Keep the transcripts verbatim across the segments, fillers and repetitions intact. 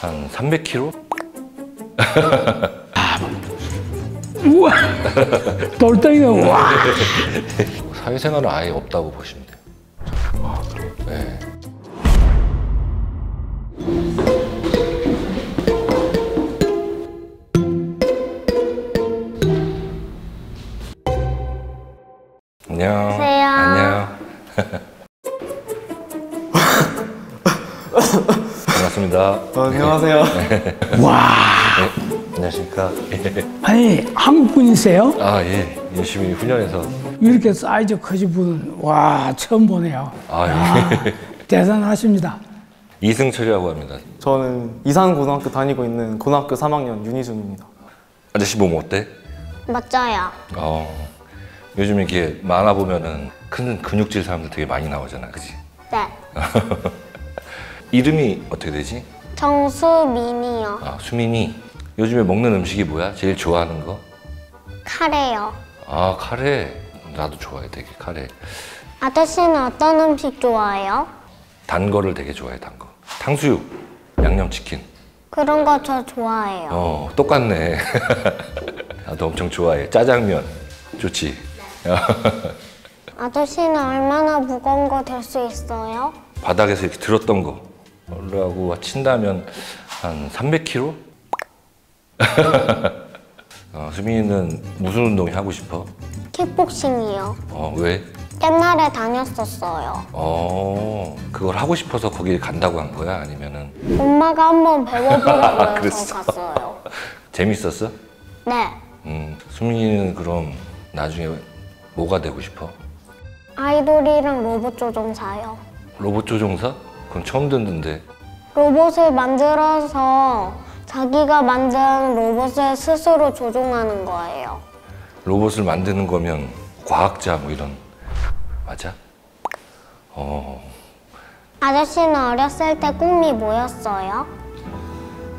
한 삼백 킬로그램? 아, 우와! 돌덩이가 우와! 사회생활은 아예 없다고 보시면 돼요. 아, 그래요? 네. 안녕. 안녕하세요. 안녕. 반갑습니다. 어, 안녕하세요. 와. 네, 안녕하십니까. 아니, 한국 분이세요? 아, 예. 열심히 훈련해서. 이렇게 사이즈 커진 분은 와, 처음 보네요. 아, 예. 아, 대단하십니다. 이승철이라고 합니다. 저는 이산고등학교 다니고 있는 고등학교 삼 학년 윤희준입니다. 아저씨 몸 어때? 맞아요. 어, 요즘 이렇게 만화 보면은 큰 근육질 사람들 되게 많이 나오잖아, 그치? 네. 이름이 어떻게 되지? 정수민이요. 아, 수민이. 요즘에 먹는 음식이 뭐야? 제일 좋아하는 거? 카레요. 아, 카레. 나도 좋아해, 되게 카레. 아저씨는 어떤 음식 좋아해요? 단 거를 되게 좋아해, 단 거. 탕수육, 양념치킨. 그런 거 저 좋아해요. 어, 똑같네. 나도 엄청 좋아해. 짜장면. 좋지? 네. 아저씨는 얼마나 무거운 거 될 수 있어요? 바닥에서 이렇게 들었던 거 라고 친다면 한 삼백 킬로그램? 어, 수민이는 무슨 운동이 하고 싶어? 킥복싱이요. 어, 왜? 옛날에 다녔었어요. 어, 그걸 하고 싶어서 거기 간다고 한 거야? 아니면은? 엄마가 한번 배워보라고 해서 갔어요. 재밌었어? 네. 음, 수민이는 그럼 나중에 뭐가 되고 싶어? 아이돌이랑 로봇 조종사요. 로봇 조종사? 그건 처음 듣는데. 로봇을 만들어서 자기가 만든 로봇을 스스로 조종하는 거예요. 로봇을 만드는 거면 과학자 뭐 이런, 맞아? 어. 아저씨는 어렸을 때 꿈이 뭐였어요?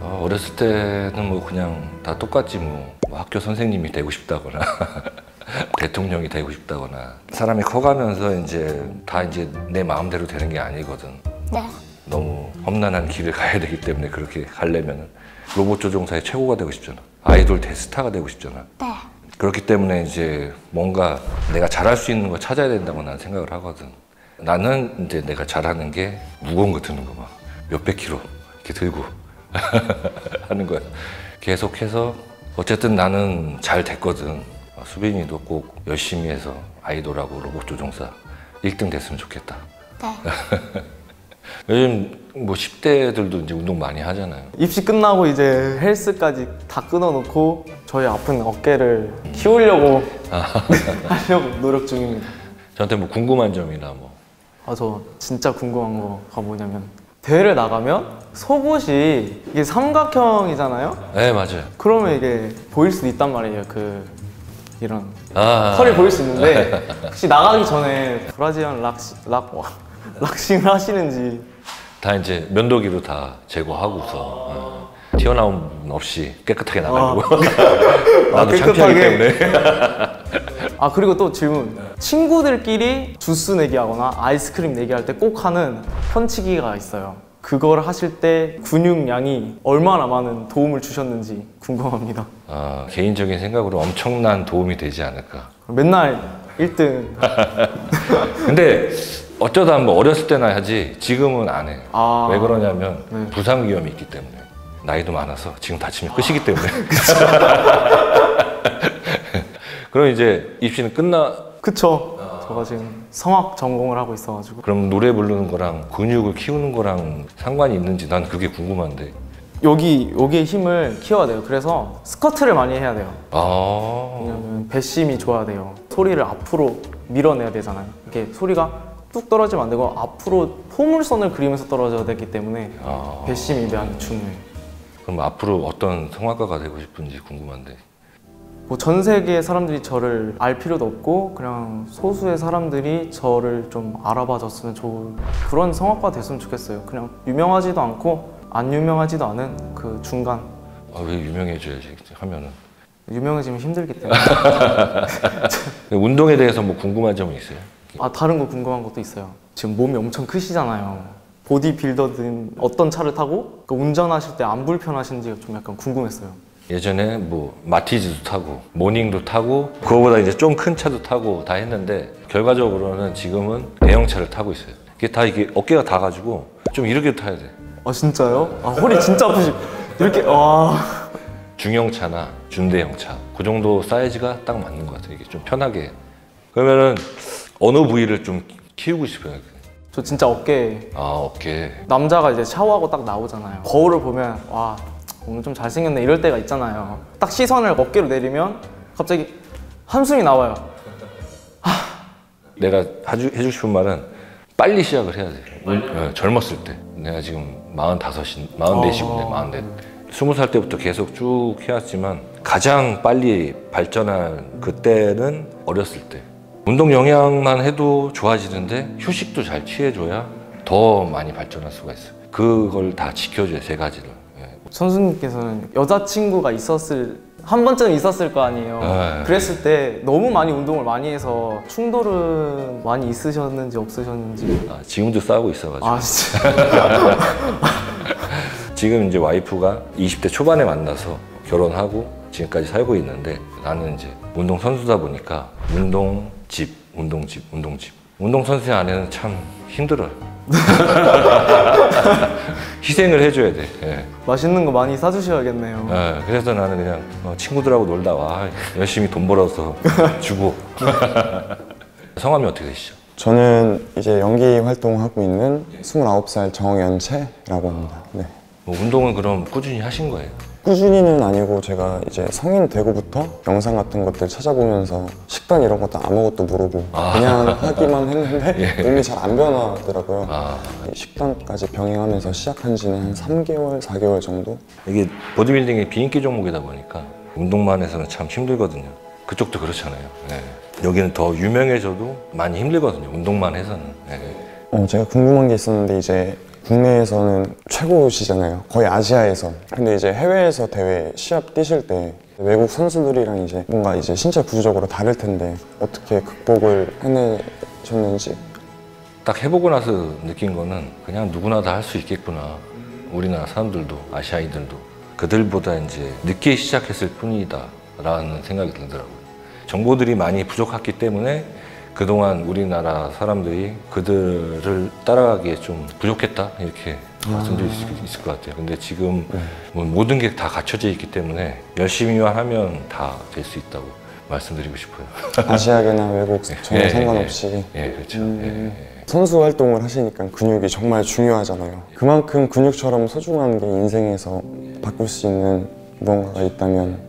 어, 어렸을 때는 뭐 그냥 다 똑같지 뭐. 뭐 학교 선생님이 되고 싶다거나 대통령이 되고 싶다거나. 사람이 커가면서 이제 다 이제 내 마음대로 되는 게 아니거든. 네. 너무 험난한 길을 가야 되기 때문에 그렇게 가려면 로봇 조종사의 최고가 되고 싶잖아. 아이돌 대스타가 되고 싶잖아. 네. 그렇기 때문에 이제 뭔가 내가 잘할 수 있는 걸 찾아야 된다고 난 생각을 하거든. 나는 이제 내가 잘하는 게 무거운 거 드는 거 막 몇백 킬로 이렇게 들고 하는 거야. 계속해서 어쨌든 나는 잘 됐거든. 수빈이도 꼭 열심히 해서 아이돌하고 로봇 조종사 일 등 됐으면 좋겠다. 네. 요즘 뭐 십 대들도 이제 운동 많이 하잖아요. 입시 끝나고 이제 헬스까지 다 끊어놓고 저의 아픈 어깨를 키우려고 하려고 노력 중입니다. 저한테 뭐 궁금한 점이나 뭐. 아, 저 진짜 궁금한 거가 뭐냐면 대회를 나가면 속옷이 이게 삼각형이잖아요? 네, 맞아요. 그러면 이게 보일 수도 있단 말이에요. 그 이런 아, 털이 보일 수 있는데 혹시 나가기 전에 브라지언 락시, 락, 와, 락싱을 하시는지. 다 이제 면도기로 다 제거하고서 아, 튀어나온 없이 깨끗하게 나가려고. 아, 나도 깨끗하게. 창피하기 때문에. 아, 그리고 또 질문. 친구들끼리 주스 내기하거나 아이스크림 내기할 때 꼭 하는 펀치기가 있어요. 그걸 하실 때 근육량이 얼마나 많은 도움을 주셨는지 궁금합니다. 아, 개인적인 생각으로 엄청난 도움이 되지 않을까. 맨날 일 등. 근데 어쩌다 뭐 어렸을 때나 하지 지금은 안 해. 아, 왜 그러냐면 네. 부상 위험이 있기 때문에. 나이도 많아서 지금 다치면 끝이기 아, 때문에. 그럼 이제 입시는 끝나. 그쵸. 제가 지금 성악 전공을 하고 있어가지고. 그럼 노래 부르는 거랑 근육을 키우는 거랑 상관이 있는지 난 그게 궁금한데. 여기, 여기에 힘을 키워야 돼요. 그래서 스쿼트를 많이 해야 돼요. 아, 왜냐면 배심이 좋아야 돼요. 소리를 앞으로 밀어내야 되잖아요. 이렇게 소리가 뚝 떨어지면 안 되고 앞으로 포물선을 그리면서 떨어져야 되기 때문에 아, 배심이 매우 중요해요. 그럼 앞으로 어떤 성악가가 되고 싶은지 궁금한데. 뭐 전 세계 사람들이 저를 알 필요도 없고 그냥 소수의 사람들이 저를 좀 알아봐 줬으면 좋은 그런 성악가 됐으면 좋겠어요. 그냥 유명하지도 않고 안 유명하지도 않은 그 중간. 아, 왜 유명해져야지 하면은. 유명해지면 힘들기 때문에. 운동에 대해서 뭐 궁금한 점이 있어요? 아, 다른 거 궁금한 것도 있어요. 지금 몸이 엄청 크시잖아요. 보디빌더든 어떤 차를 타고 그 운전하실 때 안 불편하신지가 좀 약간 궁금했어요. 예전에 뭐 마티즈도 타고 모닝도 타고 그거보다 이제 좀 큰 차도 타고 다 했는데 결과적으로는 지금은 대형차를 타고 있어요. 이게 다 이게 어깨가 다 가지고 좀 이렇게 타야 돼. 아 진짜요? 아 허리 진짜 아프지. 이렇게 와. 중형차나 준대형차 그 정도 사이즈가 딱 맞는 것 같아요. 이게 좀 편하게. 그러면은 어느 부위를 좀 키우고 싶어요? 저 진짜 어깨. 아 어깨. 남자가 이제 샤워하고 딱 나오잖아요. 거울을 보면 와 오늘 좀 잘생겼네 이럴 때가 있잖아요. 딱 시선을 어깨로 내리면 갑자기 한숨이 나와요. 하. 내가 해주고 싶은 말은 빨리 시작을 해야 돼. 네, 젊었을 때. 내가 지금 마흔다섯인, 마흔네시군데 마흔네. 스무 살 때부터 계속 쭉 해왔지만 가장 빨리 발전할 그때는 어렸을 때. 운동 영향만 해도 좋아지는데 휴식도 잘 취해줘야 더 많이 발전할 수가 있어요. 그걸 다 지켜줘요, 세 가지를. 예. 선수님께서는 여자친구가 있었을, 한 번쯤 있었을 거 아니에요. 예. 그랬을 때 너무 많이 운동을 많이 해서 충돌은 많이 있으셨는지 없으셨는지. 아, 지금도 싸우고 있어가지고. 아, 진짜. 지금 이제 와이프가 이십대 초반에 만나서 결혼하고 지금까지 살고 있는데, 나는 이제 운동 선수다 보니까 운동 집, 운동집, 운동집. 운동선수의 아내는 참 힘들어요. 희생을 해줘야 돼. 예. 맛있는 거 많이 사주셔야겠네요. 예, 그래서 나는 그냥 친구들하고 놀다 와. 열심히 돈 벌어서 주고. 성함이 어떻게 되시죠? 저는 이제 연기 활동하고 있는 스물아홉 살 정연채라고 합니다. 네. 뭐 운동은 그럼 꾸준히 하신 거예요? 꾸준히는 아니고 제가 이제 성인 되고부터 영상 같은 것들 찾아보면서 식단 이런 것도 아무것도 모르고 아. 그냥 하기만 했는데 예. 몸이 잘 안 변하더라고요. 아. 식단까지 병행하면서 시작한 지는 한 삼개월, 사개월 정도? 이게 보디빌딩이 비인기 종목이다 보니까 운동만 해서는 참 힘들거든요. 그쪽도 그렇잖아요. 예. 여기는 더 유명해져도 많이 힘들거든요. 운동만 해서는. 예. 어, 제가 궁금한 게 있었는데 이제 국내에서는 최고시잖아요. 거의 아시아에서. 근데 이제 해외에서 대회 시합 뛰실 때 외국 선수들이랑 이제 뭔가 이제 신체 구조적으로 다를 텐데 어떻게 극복을 해내셨는지. 딱 해보고 나서 느낀 거는 그냥 누구나 다 할 수 있겠구나. 우리나라 사람들도 아시아인들도 그들보다 이제 늦게 시작했을 뿐이다 라는 생각이 들더라고요. 정보들이 많이 부족했기 때문에 그동안 우리나라 사람들이 그들을 따라가기에 좀 부족했다 이렇게 아... 말씀드릴 수 있을 것 같아요. 근데 지금 네. 뭐 모든 게 다 갖춰져 있기 때문에 열심히만 하면 다 될 수 있다고 말씀드리고 싶어요. 아시아계나 외국 전혀 예, 상관없이. 예, 예, 그렇죠. 음... 예, 예. 선수 활동을 하시니까 근육이 정말 중요하잖아요. 그만큼 근육처럼 소중한 게 인생에서 바꿀 수 있는 무언가가 있다면.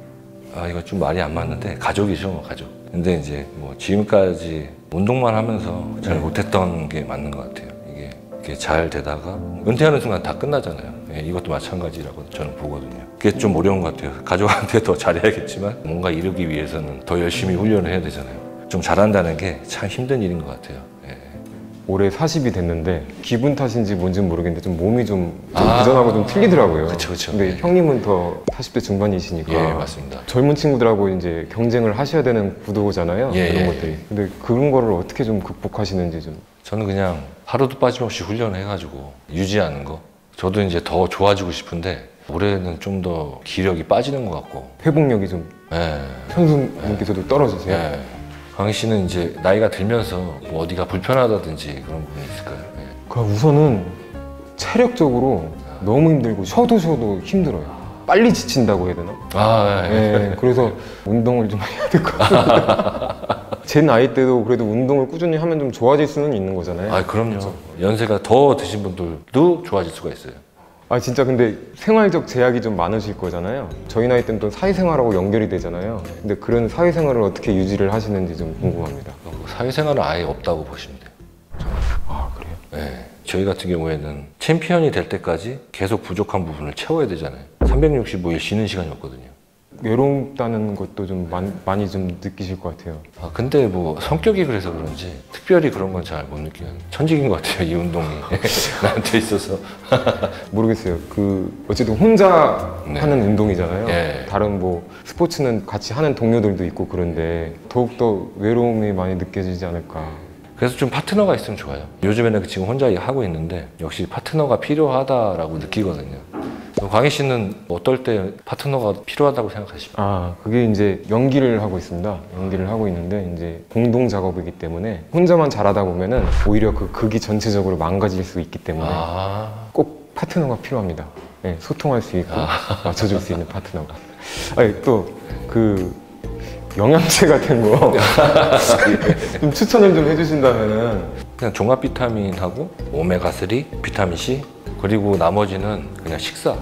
아 이거 좀 말이 안 맞는데 가족이죠, 가족. 근데 이제 뭐 지금까지 운동만 하면서 잘 못했던 게 맞는 것 같아요. 이게, 이게 잘 되다가 은퇴하는 순간 다 끝나잖아요. 예, 이것도 마찬가지라고 저는 보거든요. 그게 좀 어려운 것 같아요. 가족한테 더 잘해야겠지만 뭔가 이루기 위해서는 더 열심히 훈련을 해야 되잖아요. 좀 잘한다는 게 참 힘든 일인 것 같아요. 예. 올해 사십이 됐는데 기분 탓인지 뭔지는 모르겠는데 좀 몸이 좀, 좀 아, 그전하고 좀 틀리더라고요. 그쵸, 그쵸. 근데 예. 형님은 더 사십대 중반이시니까. 예, 맞습니다. 젊은 친구들하고 이제 경쟁을 하셔야 되는 구도잖아요. 예, 그런 예, 것들이. 예. 근데 그런 거를 어떻게 좀 극복하시는지 좀. 저는 그냥 하루도 빠짐없이 훈련을 해가지고 유지하는 거. 저도 이제 더 좋아지고 싶은데 올해는 좀 더 기력이 빠지는 것 같고. 회복력이 좀. 예. 선수님께서도 예. 떨어지세요. 예. 강희 씨는 이제 나이가 들면서 뭐 어디가 불편하다든지 그런 부분이 있을까요? 네. 그럼 우선은 체력적으로 너무 힘들고 쉬어도 쉬어도 힘들어요. 빨리 지친다고 해야 되나? 아, 네. 네. 그래서 운동을 좀 해야 될 것 같아요. 제 나이 때도 그래도 운동을 꾸준히 하면 좀 좋아질 수는 있는 거잖아요. 아, 그럼요. 그렇죠? 연세가 더 드신 분들도 좋아질 수가 있어요. 아 진짜 근데 생활적 제약이 좀 많으실 거잖아요. 저희 나이 때는 또 사회생활하고 연결이 되잖아요. 근데 그런 사회생활을 어떻게 유지를 하시는지 좀 궁금합니다. 사회생활은 아예 없다고 보시면 돼요. 아 그래요? 네. 저희 같은 경우에는 챔피언이 될 때까지 계속 부족한 부분을 채워야 되잖아요. 삼백육십오일 쉬는 시간이 없거든요. 외롭다는 것도 좀 많이, 많이 좀 느끼실 것 같아요. 아 근데 뭐 성격이 그래서 그런지 특별히 그런 건 잘 못 느끼는 천직인 것 같아요. 이 운동이 나한테 있어서. 모르겠어요. 그 어쨌든 혼자 네. 하는 운동이잖아요. 네. 다른 뭐 스포츠는 같이 하는 동료들도 있고 그런데 더욱더 외로움이 많이 느껴지지 않을까. 그래서 좀 파트너가 있으면 좋아요. 요즘에는 지금 혼자 하고 있는데 역시 파트너가 필요하다라고 느끼거든요. 광희 씨는 어떨 때 파트너가 필요하다고 생각하십니까? 아, 그게 이제 연기를 하고 있습니다. 연기를 하고 있는데 이제 공동 작업이기 때문에 혼자만 잘하다 보면은 오히려 그 극이 전체적으로 망가질 수 있기 때문에 아... 꼭 파트너가 필요합니다. 네, 소통할 수 있고 아... 맞춰줄 수 있는 파트너가. 아니, 또 그 영양제 같은 거 좀 추천을 좀 해주신다면은 그냥 종합 비타민하고 오메가 쓰리, 비타민 씨, 그리고 나머지는 그냥 식사.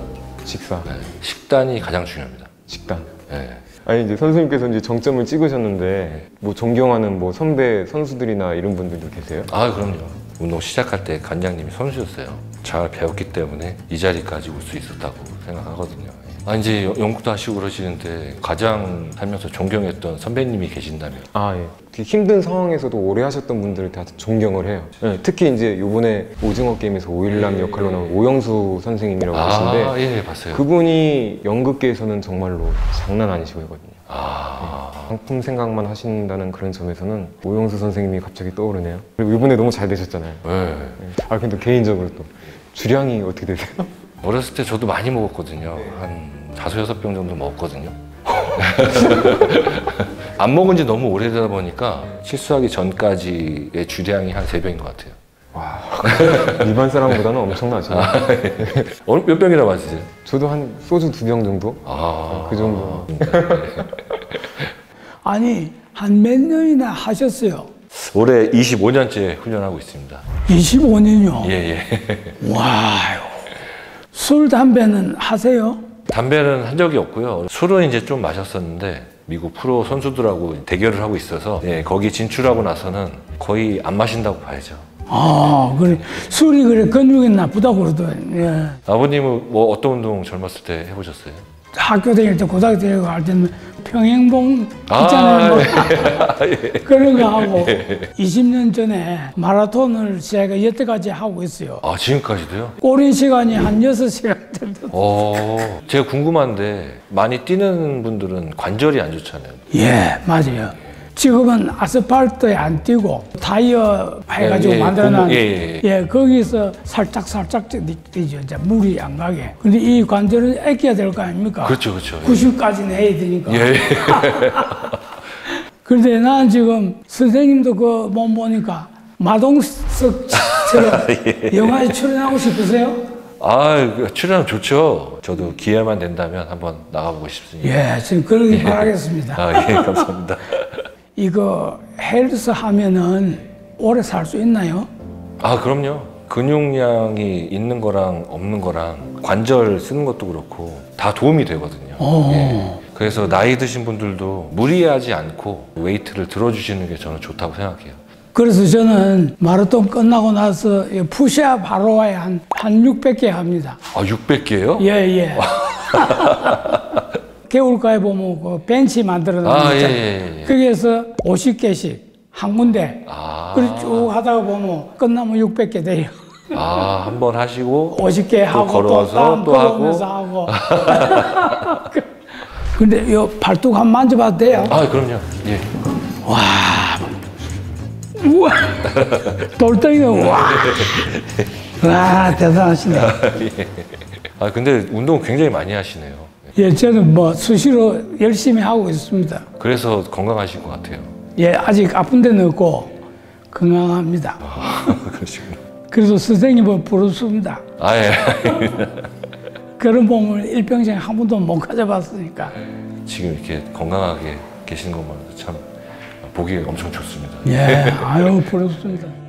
식사. 네. 식단이 가장 중요합니다. 식단. 네. 아니 이제 선생님께서 이제 정점을 찍으셨는데 네. 뭐 존경하는 뭐 선배 선수들이나 이런 분들도 계세요? 아, 그럼요. 운동 시작할 때 관장님이 선수였어요. 잘 배웠기 때문에 이 자리까지 올 수 있었다고 생각하거든요. 아, 이제 연구도 하시고 그러시는데 가장 살면서 존경했던 선배님이 계신다면? 아, 예. 되게 힘든 상황에서도 오래 하셨던 분들을 다 존경을 해요. 예, 특히 이제 요번에 오징어 게임에서 오일남 예, 역할로 나온 예. 오영수 선생님이라고 계신데 아, 예, 봤어요. 그분이 연극계에서는 정말로 장난 아니시거든요. 아... 상품 생각만 하신다는 그런 점에서는 오영수 선생님이 갑자기 떠오르네요. 그리고 이번에 너무 잘 되셨잖아요. 예. 예. 아, 근데 개인적으로 또 주량이 어떻게 되세요? 어렸을 때 저도 많이 먹었거든요. 네. 한 다섯 여섯 병 정도 먹었거든요. 안 먹은 지 너무 오래되다 보니까 실수하기 전까지의 주량이 한 세 병인 것 같아요. 와, 일반 사람보다는 엄청나죠. 아, 예. 어느 몇 병이나 마시세요? 저도 한 소주 두 병 정도? 아, 그 정도. 아니, 한 몇 년이나 하셨어요? 올해 이십오 년째 훈련하고 있습니다. 이십오 년이요? 예, 예. 와요. 술, 담배는 하세요? 담배는 한 적이 없고요. 술은 이제 좀 마셨었는데 미국 프로 선수들하고 대결을 하고 있어서 예, 거기 진출하고 나서는 거의 안 마신다고 봐야죠. 아, 그래. 술이 그래 근육이 나쁘다고 그러더니. 예. 아버님은 뭐 어떤 운동 젊었을 때 해보셨어요? 학교 다닐 때, 고등학교 다니고 할 때는 평행봉 있잖아요. 아, 뭐. 예. 그런 거 하고 예. 이십 년 전에 마라톤을 제가 여태까지 하고 있어요. 아, 지금까지도요? 꼬린 시간이 예. 한 여섯 시간 정도. 어, 제가 궁금한데 많이 뛰는 분들은 관절이 안 좋잖아요. 예, 맞아요. 지금은 아스팔트에 안 뛰고 타이어 해가지고 예, 예, 만들어놨는 예, 예, 예. 예, 거기서 살짝살짝 뛰죠. 이제 물이 안 가게. 근데 이 관절은 아껴야 될 거 아닙니까? 그렇죠, 그렇죠. 구십까지는 해야 되니까. 예. 그런데 나는 지금 선생님도 그 몸 보니까 마동석처럼 예. 영화에 출연하고 싶으세요? 아, 출연하면 좋죠. 저도 기회만 된다면 한번 나가보고 싶습니다. 예, 지금 그러길 예. 바라겠습니다. 아, 예, 감사합니다. 이거 헬스 하면은 오래 살 수 있나요? 아, 그럼요. 근육량이 있는 거랑 없는 거랑 관절 쓰는 것도 그렇고 다 도움이 되거든요. 예. 그래서 나이 드신 분들도 무리하지 않고 웨이트를 들어주시는 게 저는 좋다고 생각해요. 그래서 저는 마라톤 끝나고 나서 푸시업 하러 와야 한, 한 육백 개 합니다. 아, 육백 개요? 예, 예. 겨울가에 보면 그 벤치 만들어 놓은 거 있잖아요. 아, 예, 예. 거기에서 오십 개씩 한 군데. 아. 그리고 쭉 하다가 보면 끝나면 육백 개 돼요. 아, 한 번 하시고 오십 개 하고 또 걸어서 또 하고. 근데 요 발톱 한번 만져봐도 돼요? 아, 그럼요. 예. 와. 우와. 돌덩이가 와. 와, 대단하시네. 아, 근데 운동 굉장히 많이 하시네요. 예, 저는 뭐 수시로 열심히 하고 있습니다. 그래서 건강하신 것 같아요. 예, 아직 아픈 데는 없고 건강합니다. 아, 그러시구나. 그래서 선생님은 부럽습니다. 아, 예. 그런 몸을 일평생 한 번도 못 가져봤으니까. 지금 이렇게 건강하게 계신 것만으로도 참 보기 엄청 좋습니다. 예, 아유, 부럽습니다.